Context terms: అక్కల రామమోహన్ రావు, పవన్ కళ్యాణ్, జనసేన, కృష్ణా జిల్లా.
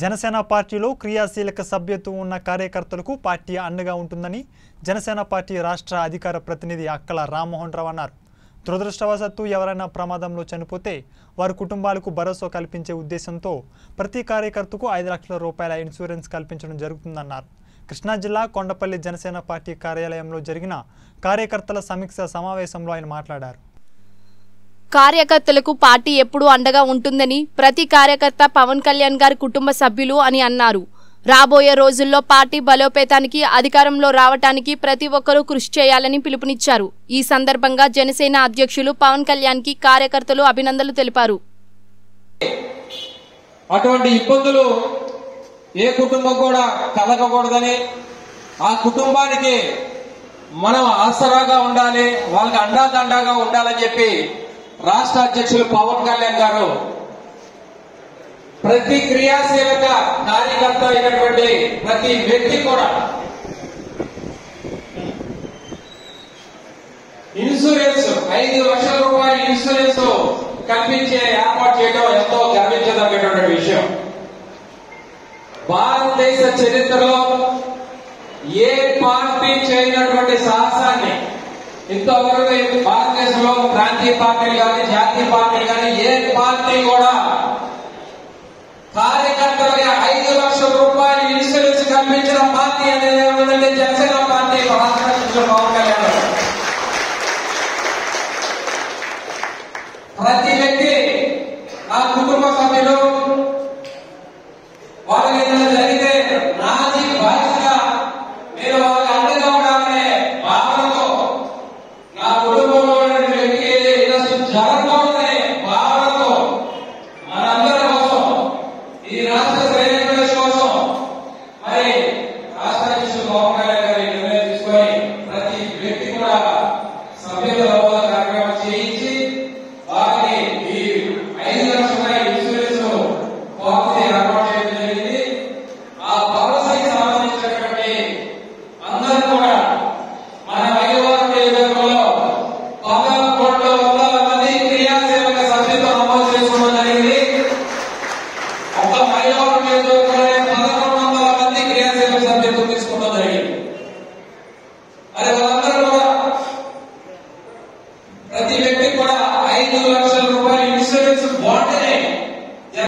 జనసేన పార్టీలో క్రియాశీలక సభ్యత్వం ఉన్న కార్యకర్తలకు పార్టీ అండగా ఉంటుందని జనసేన పార్టీ రాష్ట్ర అధికార ప్రతినిధి అక్కల రామమోహన్ రావు అన్నారు. దురదృష్టవశాత్తు ఎవరైనా ప్రమాదంలో చనిపోతే వారి కుటుంబాలకు భరోసా కల్పించే ఉద్దేశంతో ప్రతి కార్యకర్తకు 5 లక్షల రూపాయల ఇన్సూరెన్స్ కల్పించడం జరుగుతుందన్నారు. కృష్ణా జిల్లా కొండపల్లి జనసేన పార్టీ కార్యాలయంలో జరిగిన కార్యకర్తల సమీక్ష సమావేశంలో ఆయన మాట్లాడారు. కార్యకర్తలకు పార్టీ ఎప్పుడూ అండగా ఉంటుందని ప్రతి కార్యకర్త పవన్ కళ్యాణ్ గారి కుటుంబ సభ్యులు అని అన్నారు. రాబోయే రోజుల్లో పార్టీ బలోపేతానికి అధికారంలో రావడానికి ప్రతి ఒక్కరూ కృషి చేయాలని పిలుపునిచ్చారు. ఈ సందర్భంగా జనసేన అధ్యక్షులు పవన్ కళ్యాణ్ కి కార్యకర్తలు అభినందనలు తెలిపారు. అటువంటి ఇబ్బందులు ఏ కుటుంబం కూడా కలగకూడదని, ఆ కుటుంబానికి మనం ఆసరాగా ఉండాలి, వాళ్ళకి అండాదండాగా ఉండాలని చెప్పి రాష్ట్ర అధ్యక్షులు పవన్ కళ్యాణ్ గారు ప్రతి క్రియాశీలక కార్యకర్త అయినటువంటి ప్రతి వ్యక్తి కూడా ఇన్సూరెన్స్ 5 లక్షల రూపాయల ఇన్సూరెన్స్ కల్పించే ఏర్పాటు చేయడం ఎంతో గర్వించదగినటువంటి విషయం. భారతదేశ చరిత్రలో ఏ పార్టీ చేయనటువంటి సాహసాన్ని ఇంతవరకు భారతదేశంలో ప్రాంతీయ పార్టీలు కానీ జాతీయ పార్టీలు కానీ ఏ పార్టీ కూడా కార్యకర్తలకి 5 లక్షల రూపాయలు ఇన్సూరెన్స్ కల్పించిన పార్టీ అనేది ఏమిటంటే జనసేన పార్టీ. పవన్ కళ్యాణ్ ప్రతి వ్యక్తి ఆ కుటుంబ సభ్యులు వాళ్ళకి ఏదైనా జరిగితే నాది బాధ్యత, మీరు వాళ్ళకి అండగా ఉండాలనే భావనతో నా కుటుంబంలో వ్యక్తి ఏదైనా జరగబోతుందనే భావనతో మనందరి కోసం, ఈ రాష్ట్ర శ్రేణి కోసం మరి